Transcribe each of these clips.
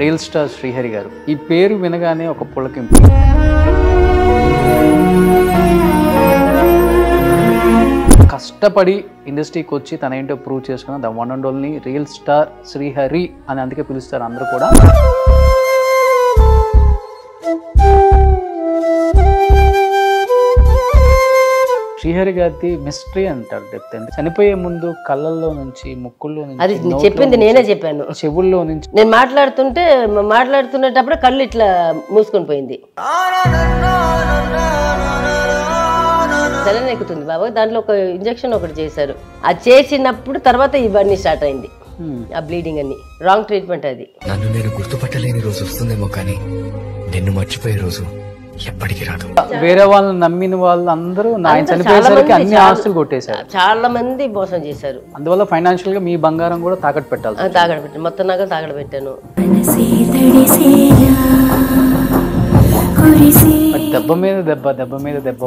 Real Star Srihari garu. Ee peru vinagane oka pulakinpu. Kastapadi industry ki vachi tanainto prove chesukona the one and only Real Star Srihari ani andike pilustaru andaru kuda. Srihari gardi mystery antaru depth ante chanipoye mundu kallallo nunchi mukkullo nunchi adi ni cheppindi nene cheppanu chevullo nunchi nenu maatladutunte kallu itla moosukoni poyindi selene ekutundi babu dantlo oka injection okati chesaru aa chesinappudu tarvata ivanni start ayindi aa bleeding anni wrong treatment adi nannu nenu gurtu pattaleni roju ostundemo kaani ninnu marchipoye roju వేరేవాళ్ళని నమ్మిన వాళ్ళందరూ నాయన చనిపోయేసరికి అన్ని ఆస్తులు కొట్టేశారు. చాలా మంది మోసం చేశారు. అందువల్ల ఫైనాన్షియల్ గా మీ బంగారం కూడా తాకట్టు పెట్టాలి. తాకట్టు పెట్టాను, మొత్తం నాకు తాకట్టు పెట్టాను. దెబ్బ మీద దెబ్బ, దెబ్బ మీద దెబ్బ,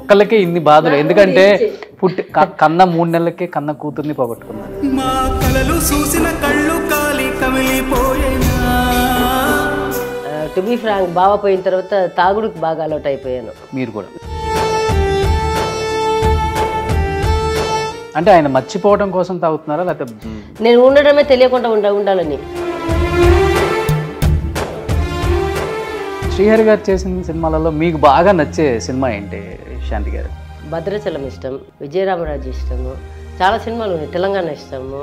ఒక్కళ్ళకే ఇన్ని బాధలు. ఎందుకంటే పుట్టి కన్న 3 నెలలకే కన్న కూతుర్ని పోగొట్టుకున్నాను. To be frank, బావ పోయిన తర్వాత తాగుడుకి బాగా అలవాటు అయిపోయాను. మీరు కూడా అంటే ఆయన మర్చిపోవడం కోసం తాగుతున్నారా లేకపోతే నేను ఉండడమే తెలియకుండా ఉండాలని? శ్రీహరి గారు చేసిన సినిమాలలో మీకు బాగా నచ్చే సినిమా ఏంటి శాంతి గారు? భద్రాచలం ఇష్టం, విజయరామరాజు ఇష్టము, చాలా సినిమాలు ఉన్నాయి, తెలంగాణ ఇష్టము.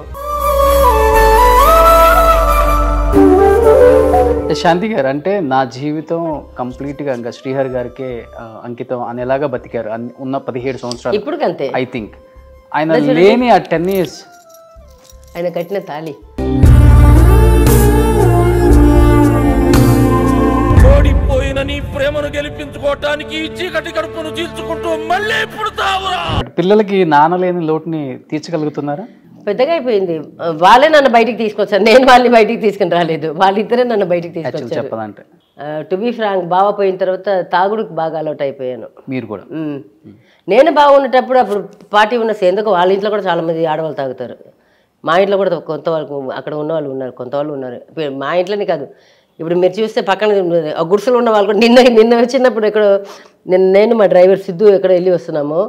శాంతి గారు అంటే నా జీవితం కంప్లీట్గా ఇంకా శ్రీహరి గారికే అంకితం అనేలాగా బతికారు ఉన్న 17 సంవత్సరాలు. ఇప్పుడు అంతే. ఐ థింక్ ఆయన లేని ఆ 10 years ఆయన కట్టిన తాళి. పిల్లలకి నాన్నలేని లోటుని తీర్చగలుగుతున్నారా? పెద్దగా అయిపోయింది, వాళ్ళే నన్ను బయటికి తీసుకొచ్చారు, నేను వాళ్ళని బయటికి తీసుకుని రాలేదు, వాళ్ళిద్దరే నన్ను బయటికి తీసుకొచ్చారు. చెప్పాలంటే టు బీ ఫ్రాంక్, బావ పోయిన తర్వాత తాగుడుకి బాగా అలవాటు అయిపోయాను. మీరు కూడా నేను బాగా ఉన్నప్పుడు అప్పుడు పార్టీ ఉన్న ఎందుకు వాళ్ళ ఇంట్లో కూడా చాలా మంది ఆడవాళ్ళు తాగుతారు, మా ఇంట్లో కూడా కొంతవరకు అక్కడ ఉన్నవాళ్ళు ఉన్నారు, కొంతవాళ్ళు ఉన్నారు. మా ఇంట్లోనే కాదు, ఇప్పుడు మీరు చూస్తే పక్కన గుడిసెలు ఉన్న వాళ్ళు కూడా నిన్న వచ్చినప్పుడు ఇక్కడ నేను మా డ్రైవర్ సిద్ధు ఎక్కడ వెళ్ళి వస్తున్నాము,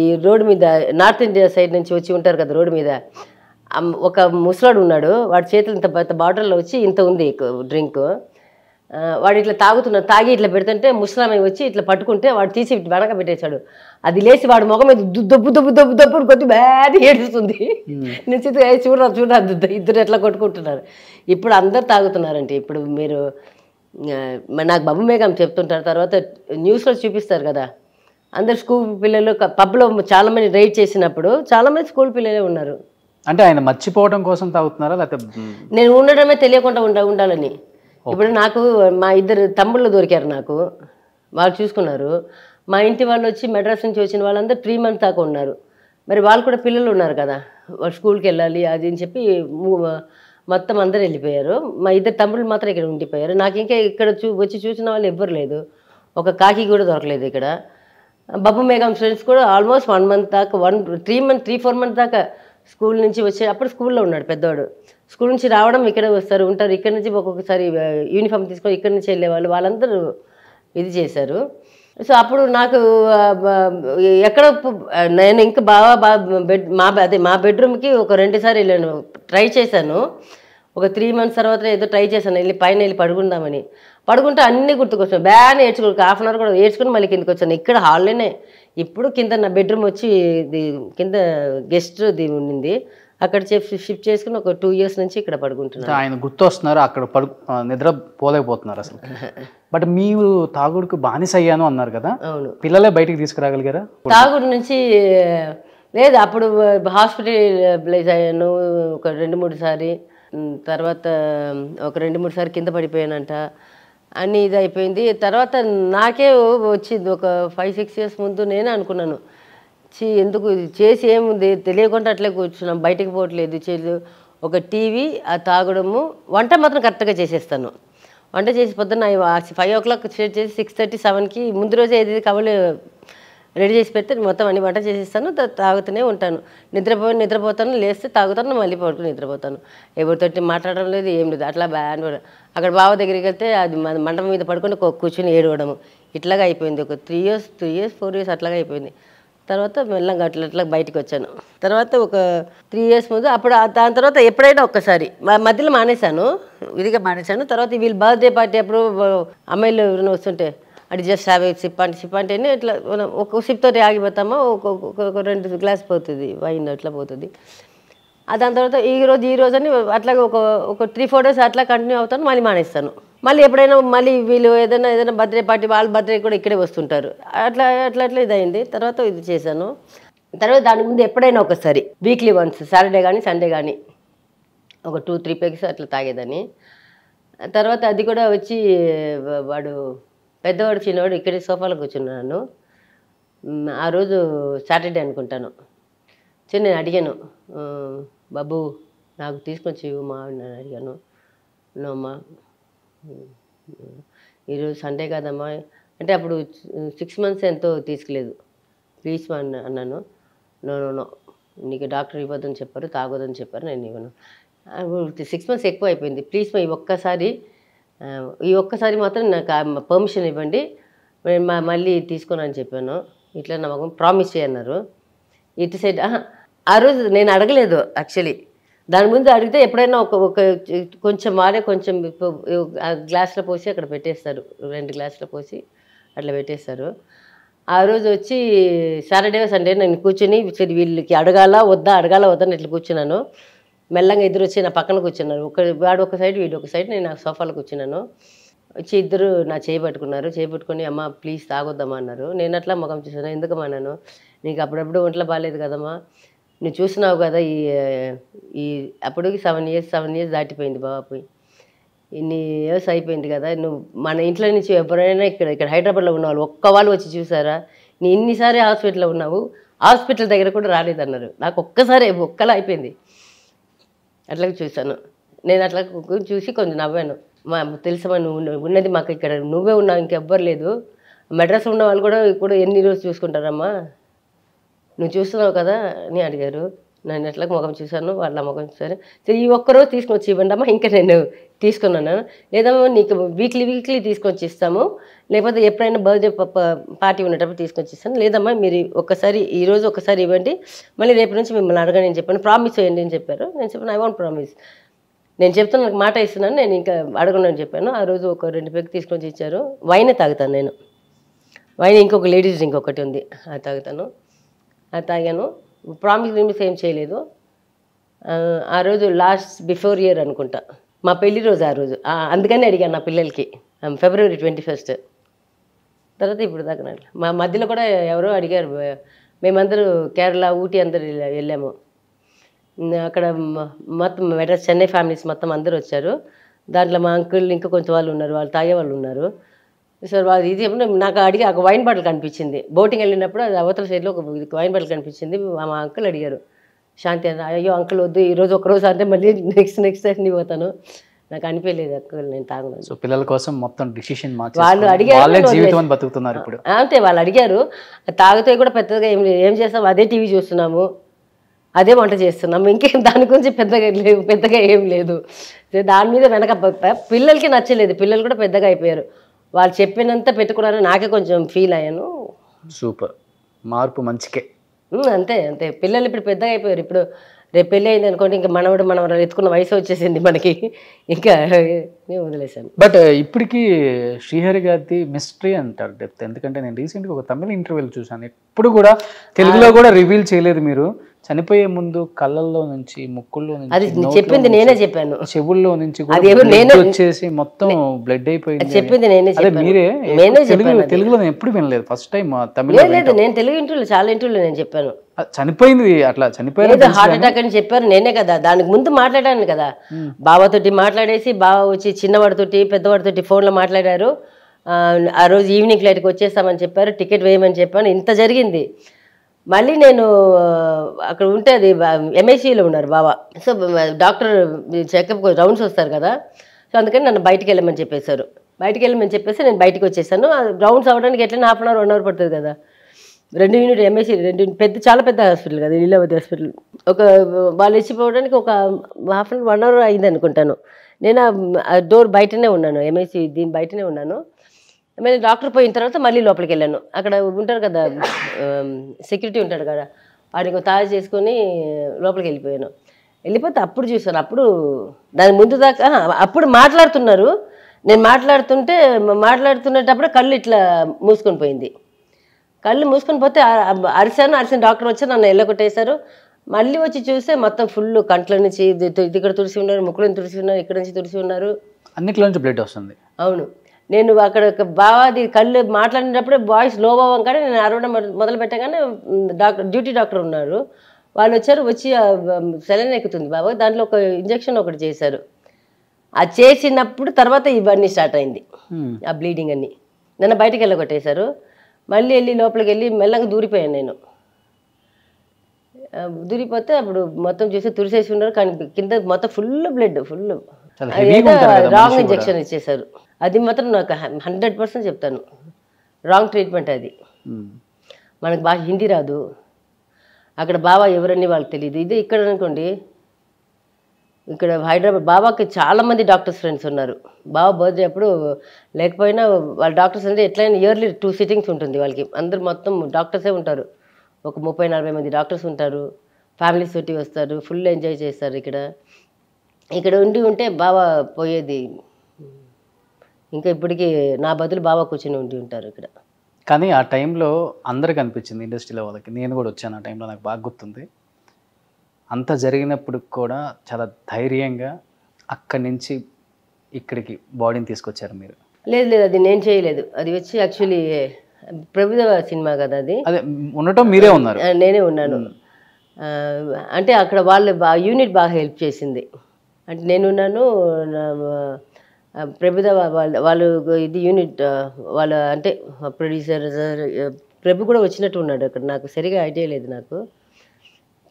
ఈ రోడ్డు మీద నార్త్ ఇండియా సైడ్ నుంచి వచ్చి ఉంటారు కదా, రోడ్డు మీద ఒక ముసలాడు ఉన్నాడు, వాడి చేతులు ఇంత పెద్ద బాటిల్లో వచ్చి ఇంత ఉంది డ్రింక్, వాడు ఇట్లా తాగుతున్నాడు, తాగి ఇట్లా పెడుతుంటే ముసలామే వచ్చి ఇట్లా పట్టుకుంటే వాడు తీసి వెనక పెట్టేశాడు, అది లేచి వాడు మొఖం మీద దబ్బు దబ్బు దబ్బు దబ్బు కొద్ది బ్యాడ్ ఏడుస్తుంది. నేను చూడరా చూడరా ఇద్దరు ఎట్లా కొట్టుకుంటున్నారు. ఇప్పుడు అందరు తాగుతున్నారంటే, ఇప్పుడు మీరు నాకు బబ్బు మేఘం చెప్తుంటారు, తర్వాత న్యూస్లో చూపిస్తారు కదా, అందరు స్కూల్ పిల్లలు పబ్లో చాలా మంది రైడ్ చేసినప్పుడు చాలా మంది స్కూల్ పిల్లలే ఉన్నారు. అంటే ఆయన మర్చిపోవడం కోసం తాగుతున్నారా లేకపోతే నేను ఉండడమే తెలియకుండా ఉండాలని? ఇప్పుడు నాకు మా 2 తమ్ముళ్ళు దొరికారు, నాకు వాళ్ళు చూసుకున్నారు, మా ఇంటి వాళ్ళు వచ్చి మెడ్రాస్ నుంచి వచ్చిన వాళ్ళందరూ 3 months దాకా ఉన్నారు, మరి వాళ్ళు కూడా పిల్లలు ఉన్నారు కదా, వాళ్ళు స్కూల్కి వెళ్ళాలి అది అని చెప్పి మొత్తం అందరు వెళ్ళిపోయారు, మా 2 తమ్ముళ్ళు మాత్రం ఇక్కడ ఉండిపోయారు. నాకు ఇంకా ఇక్కడ వచ్చి చూసిన వాళ్ళు ఎవ్వరు లేదు, ఒక కాకి కూడా దొరకలేదు ఇక్కడ. బబ్బు మేఘం స్టూడెంట్స్ కూడా ఆల్మోస్ట్ 1 month దాకా 3-4 months దాకా స్కూల్ నుంచి వచ్చే, అప్పుడు స్కూల్లో ఉన్నాడు పెద్దవాడు, స్కూల్ నుంచి రావడం ఇక్కడే వస్తారు ఉంటారు, ఇక్కడ నుంచి ఒక్కొక్కసారి యూనిఫామ్ తీసుకొని ఇక్కడ నుంచి వెళ్ళేవాళ్ళు, వాళ్ళందరూ ఇది చేశారు. సో అప్పుడు నాకు ఎక్కడ నేను ఇంకా బాగా మా బెడ్రూమ్కి 2 సార్లు వెళ్ళాను, ట్రై చేశాను, 3 months తర్వాత ఏదో ట్రై చేశాను, వెళ్ళి పైన వెళ్ళి పడుకుందామని, పడుకుంటే అన్నీ గుర్తుకొచ్చాను, బ్యాన్ ఏడ్చుకోక ½ hour కూడా ఏడ్చుకుని మళ్ళీ కిందకి వచ్చాను, ఇక్కడ హాల్లోనే. ఇప్పుడు కింద నా బెడ్రూమ్ వచ్చి కింద గెస్ట్ ఉండింది, అక్కడ షిఫ్ట్ చేసుకుని ఒక 2 years నుంచి ఇక్కడ పడుకుంటున్నాను. ఆయన గుర్తు వస్తున్నారు, అక్కడ నిద్ర పోలేకపోతున్నారు అసలు. బట్ మీరు తాగుడుకు బానిస అయ్యాను అన్నారు కదా, అవును, పిల్లలే బయటికి తీసుకురాగలిగారా తాగుడు నుంచి? లేదు, అప్పుడు హాస్పిటలైజ్ అయ్యాను ఒక 2-3 సార్లు, తర్వాత ఒక 2-3 సార్లు కింద పడిపోయానంట అని ఇది అయిపోయింది. తర్వాత నాకే వచ్చింది ఒక 5-6 years ముందు, నేనే అనుకున్నాను ఎందుకు ఇది చేసి ఏముంది తెలియకుండా అట్లే కూర్చున్నాం, బయటకు పోవట్లేదు, ఒక టీవీ ఆ తాగడము, వంట మాత్రం కరెక్ట్గా చేసేస్తాను, వంట చేసి పొద్దున్న 5 o'clock స్టార్ట్ చేసి 6:30-7కి ముందు రోజే ఏది కావాలి రెడీ చేసి పెడితే మొత్తం అన్ని వంట చేసేస్తాను, తాగుతూనే ఉంటాను, నిద్రపోతాను, లేస్తే తాగుతాను, మళ్ళీ పడుకుని నిద్రపోతాను, ఎవరితోటి మాట్లాడడం లేదు ఏం లేదు, అట్లా బ్యాన్ అక్కడ బావ దగ్గరికి వెళ్తే అది మంటం మీద పడుకొని కూర్చొని ఏడవడం ఇట్లాగా అయిపోయింది. ఒక 3 years 4 years అట్లాగా అయిపోయింది. తర్వాత మెల్లగా అట్లా బయటికి వచ్చాను. తర్వాత ఒక 3 years ముందు అప్పుడు దాని తర్వాత ఎప్పుడైనా ఒక్కసారి మధ్యలో మానేశాను, ఇదిగా మానేశాను. తర్వాత వీళ్ళ బర్త్డే పార్టీ అప్పుడు అమ్మాయిలు ఎవరైనా వస్తుంటే అది జస్ట్ హ్యావ్ సిప్ అంటే ఇట్లా ఒక సిప్ తోటి ఆగిపోతామో ఒక 2 గ్లాస్ పోతుంది వైన్ అట్లా పోతుంది. దాని తర్వాత ఈ రోజు అని అట్లాగే ఒక 3-4 days అట్లా కంటిన్యూ అవుతాను, మళ్ళీ మానేస్తాను. మళ్ళీ ఎప్పుడైనా మళ్ళీ వీళ్ళు ఏదైనా బర్త్డే పార్టీ వాళ్ళ బర్త్డే కూడా ఇక్కడే వస్తుంటారు. అట్లా అట్లా అట్లా ఇదైంది. తర్వాత ఇది చేశాను. తర్వాత దాని ముందు ఎప్పుడైనా ఒకసారి వీక్లీ వన్స్ సాటర్డే కానీ సండే కానీ ఒక 2-3 pegs అట్లా తాగేదాన్ని. తర్వాత అది కూడా వచ్చి వాడు పెద్దవాడు చిన్నవాడు ఇక్కడే సోఫాలో కూర్చున్నాను. ఆ రోజు సాటర్డే అనుకుంటాను. చిన్న నేను అడిగాను, బాబు నాకు తీసుకొచ్చి ఇవ్వమా అని అడిగాను. నో అమ్మా ఈరోజు సండే కాదమ్మా అంటే అప్పుడు 6 months ఎంతో తీసుకోలేదు, ప్లీజ్ మా అన్నాను. నో నో నో నీకు డాక్టర్ ఇవ్వద్దని చెప్పారు, తాగొద్దని చెప్పారు, నేను ఇవ్వను. 6 months ఎక్కువ అయిపోయింది, ప్లీజ్ మా ఈ ఒక్కసారి మాత్రం నాకు పర్మిషన్ ఇవ్వండి, నేను మళ్ళీ తీసుకున్నాను చెప్పాను. ఇట్లా నాకు ప్రామిస్ చేయన్నారు. ఇటు సైడ్ ఆ రోజు నేను అడగలేదు యాక్చువల్లీ. దాని ముందు అడిగితే ఎప్పుడైనా ఒక కొంచెం మారే కొంచెం గ్లాసులో పోసి అక్కడ పెట్టేస్తారు, 2 గ్లాసులో పోసి అట్లా పెట్టేస్తారు. ఆ రోజు వచ్చి సాటర్డే సండే నేను కూర్చొని వీళ్ళకి అడగాల వద్దా ఇట్లా కూర్చున్నాను. మెల్లంగా ఇద్దరు వచ్చి నా పక్కన కూర్చున్నారు, వాడు ఒక సైడ్ వీడు ఒక సైడ్, నేను సోఫాలో కూర్చున్నాను. వచ్చి ఇద్దరు నా చేపట్టుకుని అమ్మ ప్లీజ్ తాగొద్దమ్మా అన్నారు. నేను అట్లా ముఖం చూసాను, ఎందుకమ్మా అన్నాను. నీకు అప్పుడప్పుడు ఒంట్లో బాగాలేదు కదమ్మా, నువ్వు చూసినావు కదా ఈ అప్పటికి 7 years దాటిపోయింది బాబాపోయి, ఇన్ని ఇయర్స్ అయిపోయింది కదా. నువ్వు మన ఇంట్లో నుంచి ఎవరైనా ఇక్కడ హైదరాబాద్లో ఉన్న వాళ్ళు ఒక్క వాళ్ళు వచ్చి చూసారా, నీ ఇన్నిసారి హాస్పిటల్లో ఉన్నావు, హాస్పిటల్ దగ్గర కూడా రాలేదన్నారు. నాకు ఒక్కలా అయిపోయింది. అట్లా చూశాను నేను, అట్లా చూసి కొంచెం నవ్వాను. మా తెలుసమ్మా నువ్వు ఉన్నది మాకు, ఇక్కడ నువ్వే ఉన్నావు, ఇంకెవ్వరు లేదు. మెడ్రాస్ ఉన్న వాళ్ళు కూడా ఎన్ని రోజులు చూసుకుంటారమ్మా, నువ్వు చూస్తున్నావు కదా అని అడిగారు. నేను ఎట్లా ముఖం చూశాను, వాళ్ళ ముఖం చూశారు. సరే ఈ ఒక్కరోజు తీసుకొచ్చి ఇవ్వండమ్మా, ఇంకా నేను తీసుకున్నాను. లేదమ్మా నీకు వీక్లీ తీసుకొచ్చి ఇస్తాము, లేకపోతే ఎప్పుడైనా బర్త్డే పార్టీ ఉన్నప్పుడు తీసుకొచ్చి ఇస్తాను. లేదమ్మా మీరు ఒక్కసారి ఈరోజు ఒకసారి ఇవ్వండి, మళ్ళీ రేపు నుంచి మిమ్మల్ని అడగని అని చెప్పాను, ప్రామిస్ చేయండి అని చెప్పారు. నేను చెప్పాను ఐ వాంట్ ప్రామిస్, నేను చెప్తాను, నాకు మాట ఇస్తున్నాను, నేను ఇంకా అడగను అని చెప్పాను. ఆ రోజు ఒక 2 pegs తీసుకొచ్చి ఇచ్చారు. వైన్ తాగుతాను నేను, వైన్ ఇంకొక లేడీస్ డ్రింక్ ఒకటి ఉంది అది తాగుతాను, అది తాగాను. ప్రామిస్ ఏం చేయలేదు. ఆ రోజు లాస్ట్ బిఫోర్ ఇయర్ అనుకుంటా, మా పెళ్లి రోజు ఆ రోజు, అందుకని అడిగాను నా పిల్లలకి February 21st. తర్వాత ఇప్పుడు దాకా మా మధ్యలో కూడా ఎవరో అడిగారు, మేమందరూ కేరళ ఊటీ అందరూ వెళ్ళాము, అక్కడ మొత్తం మెడ్రాస్ చెన్నై ఫ్యామిలీస్ మొత్తం అందరూ వచ్చారు. దాంట్లో మా అంకుల్ ఇంకా కొంచెం వాళ్ళు ఉన్నారు, వాళ్ళు తాగేవాళ్ళు ఉన్నారు. సార్ వాళ్ళు ఇది నాకు అడిగి ఒక వైన్ బాటిల్ కనిపించింది, బోటింగ్ వెళ్ళినప్పుడు అది అవతల సైడ్లో ఒక వైన్ బాటిల్ కనిపించింది. మా అంకుల్ అడిగారు, శాంతి అని. అయ్యో అంకుల్ వద్దు, ఈరోజు ఒకరోజు అంటే మళ్ళీ నెక్స్ట్ అన్నీ పోతాను, నాకు అనిపించలేదు అంకుల్, నేను తాగను. పిల్లల కోసం మొత్తం డిసిషన్ వాళ్ళు అడిగారు, అంతే వాళ్ళు అడిగారు. తాగితే కూడా పెద్దగా ఏం చేస్తాము, అదే టీవీ చూస్తున్నాము, అదే వంట చేస్తున్నాము, ఇంకేం దాని గురించి పెద్దగా ఏం లేదు. దాని మీద వెనక పిల్లలకి నచ్చలేదు, పిల్లలు కూడా పెద్దగా అయిపోయారు, వాళ్ళు చెప్పినంత పెట్టుకున్నారని నాకే కొంచెం ఫీల్ అయ్యాను. సూపర్ మార్పు మంచికే, అంతే అంతే. పిల్లలు ఇప్పుడు పెద్దగా అయిపోయారు, ఇప్పుడు రేపు పెళ్ళి అయింది అనుకోండి, ఇంకా మనవరాలు ఎత్తుకున్న వయసు వచ్చేసింది మనకి, ఇంకా నేను వదిలేసాను. బట్ ఇప్పటికీ శ్రీహరి గారి మిస్టరీ అంటారు డెప్త్, ఎందుకంటే నేను రీసెంట్గా ఒక తమిళ ఇంటర్వ్యూలు చూసాను, ఎప్పుడు కూడా తెలుగులో కూడా రివీల్ చేయలేదు మీరు. చనిపోయే ముందు కళ్ళల్లో నుంచి, ముక్కుల్లో నుంచి, అది చెప్పింది నేనే చెప్పాను, చెవుల్లో నుంచి వచ్చేసి మొత్తం బ్లడ్ అయిపోయింది, చెప్పింది నేనే. మీరే తెలుగులో ఎప్పుడు వినలేదు, ఫస్ట్ టైం తమిళ. లేదు నేను తెలుగు ఇంటర్వ్యూలు చాలా ఇంటర్వ్యూలు నేను చెప్పాను, చనిపోయింది అట్లా చనిపోయింది హార్ట్ అటాక్ అని చెప్పారు. నేనే కదా దానికి ముందు మాట్లాడాను కదా, బావతోటి మాట్లాడేసి బావ వచ్చి చిన్నవాడితోటి పెద్దవాడితోటి ఫోన్లో మాట్లాడారు. ఆ రోజు ఈవినింగ్ ఫ్లైట్కి వచ్చేస్తామని చెప్పారు, టికెట్ వేయమని చెప్పాను. ఇంత జరిగింది. మళ్ళీ నేను అక్కడ ఉంటే అది MICUలో ఉన్నారు బావ, సో డాక్టర్ చెకప్ రౌండ్స్ వస్తారు కదా, సో అందుకని నన్ను బయటికి వెళ్ళమని చెప్పేశారు. బయటికి వెళ్ళమని చెప్పేసి నేను బయటకు వచ్చేసాను. రౌండ్స్ అవ్వడానికి ఎట్లయినా 1/2 hour 1 hour పడుతుంది కదా, Rendu unit MSc rendu pedda chaala pedda hospital kada Lilavati hospital. Oka valichi povadaniki oka half an hour 1 hour ayindi anukuntanu. Nenu aa door bayitane unnanu MSc deen bayitane unnanu. Mane doctor poyin tarvata malli loppaliki ellanu. Akada untaru kada security untadu kada. Vaadiki taaj cheskoni loppaliki ellipoyanu. Ellipothe appudu chusanu appudu dani mundu daaka appudu maatladutunnaru. Nenu maatladutunte maatladutunnettappudu kallu itla moosukoni poyindi. కళ్ళు మూసుకొని పోతే అరిసిన doctor వచ్చి నన్ను ఎల్లకొట్టేశారు మళ్ళీ వచ్చి చూస్తే మొత్తం full కంట్ల నుంచి ఇక్కడ తుడిసి ఉన్నారు ముక్కులను తుడిసి ఉన్నారు ఇక్కడ నుంచి తుడిసి ఉన్నారు అన్నిట్ల నుంచి బ్లడ్ వస్తుంది అవును నేను అక్కడ ఒక బావాది కళ్ళు మాట్లాడినప్పుడు వాయిస్ లో బావంగానే నేను అరవడం మొదలు పెట్టగానే డాక్టర్ డ్యూటీ డాక్టర్ ఉన్నారు వాళ్ళు వచ్చారు వచ్చి సెలైన్ ఎక్కుతుంది బావ దాంట్లో ఒక ఇంజెక్షన్ ఒకటి చేశారు ఆ చేసినప్పుడు తర్వాత ఇవన్నీ స్టార్ట్ అయింది ఆ బ్లీడింగ్ అన్ని నన్ను బయటికి ఎల్లకొట్టేశారు మళ్ళీ వెళ్ళి లోపలికి వెళ్ళి మెల్లగా దూరిపోయాను నేను దూరిపోతే అప్పుడు మొత్తం చూసి తురిసేసి ఉన్నారు కానీ కింద మొత్తం full blood full wrong injection ఇచ్చేసారు అది మాత్రం నాకు 100% చెప్తాను రాంగ్ ట్రీట్మెంట్ అది మనకు బాగా హిందీ రాదు అక్కడ బాబా ఎవరని వాళ్ళకి తెలియదు ఇది ఇక్కడ అనుకోండి ఇక్కడ హైదరాబాద్ బాబాకి చాలా మంది డాక్టర్స్ ఫ్రెండ్స్ ఉన్నారు బాబా బర్త్డే అప్పుడు లేకపోయినా వాళ్ళ డాక్టర్స్ అంటే ఎట్లయినా ఇయర్లీ 2 సిట్టింగ్స్ ఉంటుంది వాళ్ళకి అందరు మొత్తం డాక్టర్సే ఉంటారు ఒక 30-40 మంది డాక్టర్స్ ఉంటారు ఫ్యామిలీస్ తోటి వస్తారు ఫుల్ ఎంజాయ్ చేస్తారు ఇక్కడ ఇక్కడ ఉండి ఉంటే బాబా పోయేది ఇంకా ఇప్పటికీ నా బదులు బాబా కూర్చొని ఉండి ఉంటారు ఇక్కడ కానీ ఆ టైంలో అందరికీ అనిపించింది ఇండస్ట్రీలో వాళ్ళకి నేను కూడా వచ్చాను ఆ టైంలో నాకు బాగా గుర్తుంది అంత జరిగినప్పుడు కూడా చాలా ధైర్యంగా అక్కడి నుంచి ఇక్కడికి బాడీని తీసుకొచ్చారు మీరు లేదు లేదు అది నేను చేయలేదు అది వచ్చి యాక్చువల్లీ ప్రభుదేవ సినిమా కదా అది అదే ఉండటం మీరే ఉన్నారు నేనే ఉన్నాను అంటే అక్కడ వాళ్ళు యూనిట్ బాగా హెల్ప్ చేసింది అంటే నేనున్నాను ప్రభుదేవ వాళ్ళు ఇది యూనిట్ వాళ్ళ అంటే ప్రొడ్యూసర్ ప్రభు కూడా వచ్చినట్టు ఉన్నాడు అక్కడ నాకు సరిగా ఐడియా లేదు నాకు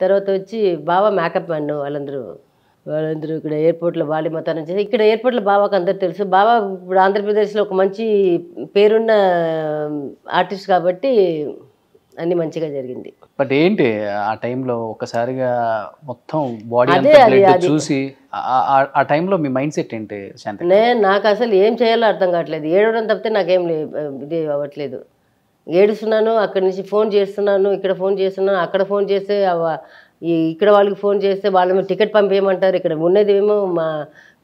తర్వాత వచ్చి బాబా మేకప్ మ్యాన్ వాళ్ళందరూ ఇక్కడ ఎయిర్పోర్ట్లో వాళ్ళ మతానం చేసి ఇక్కడ ఎయిర్పోర్ట్లో బాబాకు అందరూ తెలుసు బాబా ఇప్పుడు ఆంధ్రప్రదేశ్లో ఒక మంచి పేరున్న ఆర్టిస్ట్ కాబట్టి అన్ని మంచిగా జరిగింది బట్ ఏంటి ఆ టైంలో ఒకసారిగా మొత్తం బాడీ అంతా చూసి ఆ టైంలో మీ మైండ్ సెట్ ఏంటి శాంతి నాకు అసలు ఏం చేయాలో అర్థం కావట్లేదు ఏడవడం తప్పితే నాకేం ఇది అవ్వట్లేదు ఏడుస్తున్నాను అక్కడి నుంచి ఫోన్ చేస్తున్నాను ఇక్కడ ఫోన్ చేస్తున్నాను అక్కడ ఫోన్ చేస్తే ఇక్కడ వాళ్ళకి ఫోన్ చేస్తే వాళ్ళ టికెట్ పంపేయమంటారు ఇక్కడ ఉన్నదేమో మా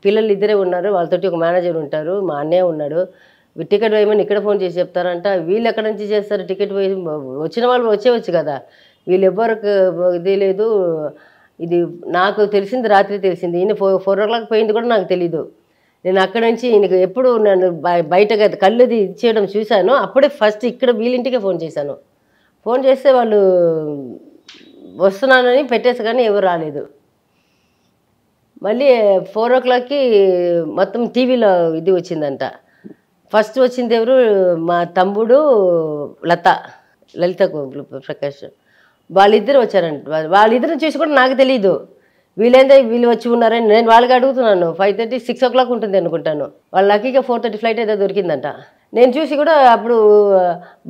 పిల్లలు ఇద్దరే ఉన్నారు వాళ్ళతోటి ఒక మేనేజర్ ఉంటారు మా అన్నయ్య ఉన్నాడు టికెట్ వేయమని ఇక్కడ ఫోన్ చేసి చెప్తారంట వీళ్ళు ఎక్కడి నుంచి చేస్తారు టికెట్ వేయ వచ్చిన వాళ్ళు వచ్చేవచ్చు కదా వీళ్ళు ఎవరికి ఇది లేదు ఇది నాకు తెలిసింది రాత్రి తెలిసింది ఈయన 4 o'clock పోయింది కూడా నాకు తెలీదు నేను అక్కడి నుంచి ఈయనకు ఎప్పుడు నన్ను బయటగా కళ్ళుది ఇది చేయడం చూశాను అప్పుడే ఫస్ట్ ఇక్కడ వీళ్ళింటికే ఫోన్ చేశాను ఫోన్ చేస్తే వాళ్ళు వస్తున్నానని పెట్టేసి కానీ ఎవరు రాలేదు మళ్ళీ 4 o'clockకి మొత్తం టీవీలో ఇది వచ్చిందంట ఫస్ట్ వచ్చింది ఎవరు మా తమ్ముడు లలిత ప్రకాష్ వాళ్ళిద్దరు వచ్చారంట వాళ్ళిద్దరిని చూసి కూడా నాకు తెలియదు వీళ్ళైతే వీళ్ళు వచ్చి ఉన్నారని నేను వాళ్ళకి అడుగుతున్నాను 5:30-6 o'clock ఉంటుంది అనుకుంటాను వాళ్ళు లక్కీగా 4:30 ఫ్లైట్ అయితే దొరికిందంట నేను చూసి కూడా అప్పుడు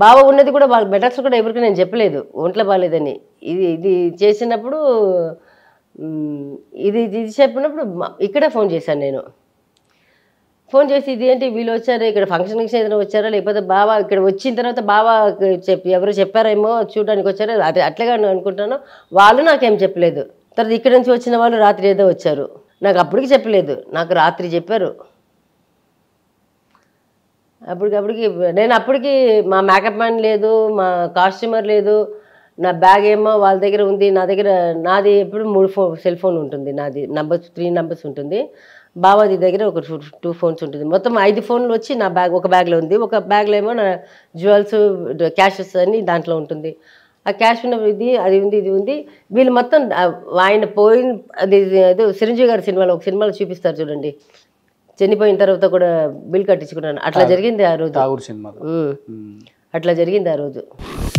బావ ఉన్నది కూడా వాళ్ళ బెటర్స్ కూడా ఎవరికి నేను చెప్పలేదు ఒంట్లో బాగాలేదని ఇది ఇది చేసినప్పుడు ఇది ఇది చెప్పినప్పుడు ఇక్కడే ఫోన్ చేశాను నేను ఫోన్ చేసి ఇది ఏంటి వీళ్ళు వచ్చారు ఇక్కడ ఫంక్షన్కి ఏదైనా వచ్చారా లేకపోతే బావా ఇక్కడ వచ్చిన తర్వాత బావా ఎవరు చెప్పారేమో చూడడానికి వచ్చారో అది అట్లాగా అనుకుంటాను వాళ్ళు నాకేం చెప్పలేదు తర్వాత ఇక్కడ నుంచి వచ్చిన వాళ్ళు రాత్రి ఏదో వచ్చారు నాకు అప్పటికి చెప్పలేదు నాకు రాత్రి చెప్పారు అప్పటికప్పటికి నేను అప్పటికి మా మేకప్ మ్యాన్ లేదు మా కాస్ట్యూమర్ లేదు నా బ్యాగ్ ఏమో వాళ్ళ దగ్గర ఉంది నా దగ్గర నాది ఎప్పుడు 3 సెల్ ఫోన్ ఉంటుంది నాది నంబర్స్ 3 నంబర్స్ ఉంటుంది బావాది దగ్గర ఒక 2 ఫోన్స్ ఉంటుంది మొత్తం 5 ఫోన్లు వచ్చి నా బ్యాగ్ ఒక బ్యాగ్లో ఉంది ఒక బ్యాగ్లో ఏమో నా జ్యువెల్స్ క్యాషెస్ అన్నీ దాంట్లో ఉంటుంది ఆ క్యాష్ ఉన్నప్పుడు ఇది అది ఉంది ఇది ఉంది వీళ్ళు మొత్తం ఆయన పోయిన అది ఏదో చిరంజీవి గారి సినిమాలో ఒక సినిమాలో చూపిస్తారు చూడండి చనిపోయిన తర్వాత కూడా బిల్ కట్టించుకున్నాను అట్లా జరిగింది ఆ రోజు అట్లా జరిగింది ఆ రోజు